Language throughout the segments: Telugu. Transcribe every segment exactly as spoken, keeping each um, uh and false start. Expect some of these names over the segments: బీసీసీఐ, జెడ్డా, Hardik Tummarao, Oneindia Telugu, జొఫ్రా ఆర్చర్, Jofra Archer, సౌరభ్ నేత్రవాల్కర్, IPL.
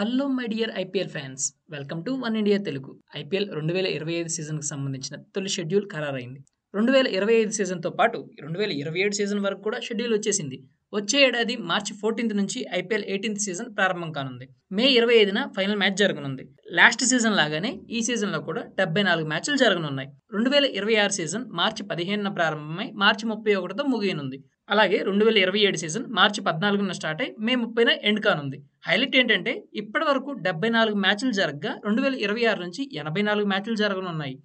Hello my dear IPL fans, welcome to one India Telugu. IPL రెండు వేల ఇరవై ఐదు సీజన్కి సంబంధించిన తొలి షెడ్యూల్ ఖరారైంది. రెండు వేల ఇరవై ఐదు సీజన్తో పాటు రెండు వేల ఇరవై ఏడు సీజన్ వరకు కూడా షెడ్యూల్ వచ్చేసింది. వచ్చే ఏడాది మార్చి ఫోర్టీన్త్ నుంచి ఐపీఎల్ ఎయిటీన్త్ సీజన్ ప్రారంభం కానుంది. మే ఇరవై ఐదున ఫైనల్ మ్యాచ్ జరగనుంది. లాస్ట్ సీజన్ లాగానే ఈ సీజన్లో కూడా డెబ్బై నాలుగు మ్యాచ్లు జరగనున్నాయి. రెండు వేల ఇరవై ఆరు సీజన్ మార్చి పదిహేనున ప్రారంభమై మార్చి ముప్పై ఒకటితో ముగియనుంది. అలాగే రెండు వేల ఇరవై ఏడు సీజన్ మార్చి పద్నాలుగున స్టార్ట్ అయ్యి మే ముప్పైన ఎండ్ కానుంది. హైలైట్ ఏంటంటే ఇప్పటి వరకు డెబ్బై నాలుగు మ్యాచ్లు జరగగా రెండు వేల ఇరవై ఆరు నుంచి ఎనభై నాలుగు మ్యాచ్లు జరగనున్నాయి.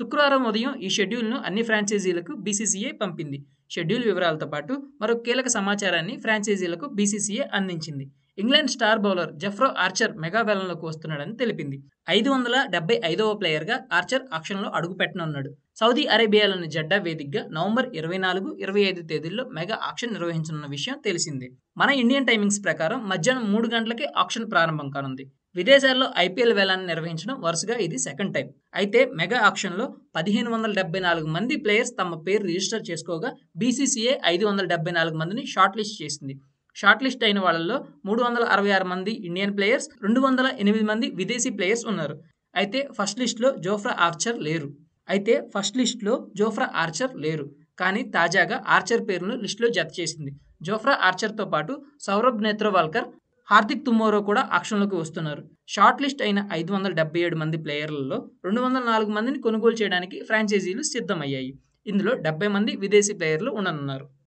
శుక్రవారం ఉదయం ఈ షెడ్యూల్ను అన్ని ఫ్రాంచైజీలకు బీసీసీఐ పంపింది. షెడ్యూల్ వివరాలతో పాటు మరో కీలక సమాచారాన్ని ఫ్రాంచైజీలకు బీసీసీఐ అందించింది. England star bowler జొఫ్రా ఆర్చర్ mega వేలంలోకి వస్తున్నాడని తెలిపింది. ఐదు వందల డెబ్బై ఐదవ ప్లేయర్గా ఆర్చర్ ఆక్షన్లో అడుగుపెట్టనున్నాడు. సౌదీ అరేబియాలోని జెడ్డా వేదికగా నవంబర్ ఇరవై నాలుగు ఇరవై ఐదు తేదీల్లో మెగా ఆక్షన్ నిర్వహించనున్న విషయం తెలిసిందే. మన ఇండియన్ టైమింగ్స్ ప్రకారం మధ్యాహ్నం మూడు గంటలకే ఆక్షన్ ప్రారంభం కానుంది. విదేశాల్లో ఐపీఎల్ వేలాన్ని నిర్వహించడం వరుసగా ఇది సెకండ్ టైం. అయితే మెగా ఆక్షన్లో పదిహేను వందల డెబ్బై నాలుగు మంది ప్లేయర్స్ తమ పేరు రిజిస్టర్ చేసుకోగా బీసీసీఐ ఐదు వందల డెబ్బై నాలుగు మందిని షార్ట్ లిస్ట్ చేసింది. షార్ట్ లిస్ట్ అయిన వాళ్ళల్లో మూడు వందల అరవై ఆరు మంది ఇండియన్ ప్లేయర్స్, రెండు వందల ఎనిమిది మంది విదేశీ ప్లేయర్స్ ఉన్నారు. అయితే ఫస్ట్ లిస్ట్లో జొఫ్రా ఆర్చర్ లేరు. అయితే ఫస్ట్ లిస్ట్లో జొఫ్రా ఆర్చర్ లేరు కానీ తాజాగా ఆర్చర్ పేరును లిస్టులో జత చేసింది. జొఫ్రా ఆర్చర్తో పాటు సౌరభ్ నేత్రవాల్కర్, హార్దిక్ తుమ్మారో కూడా ఆక్షన్లోకి వస్తున్నారు. షార్ట్ లిస్ట్ అయిన ఐదు వందల డెబ్బై ఏడు మంది ప్లేయర్లలో రెండు వందల నాలుగు మందిని కొనుగోలు చేయడానికి ఫ్రాంచైజీలు సిద్ధమయ్యాయి. ఇందులో డెబ్బై మంది విదేశీ ప్లేయర్లు ఉండనున్నారు.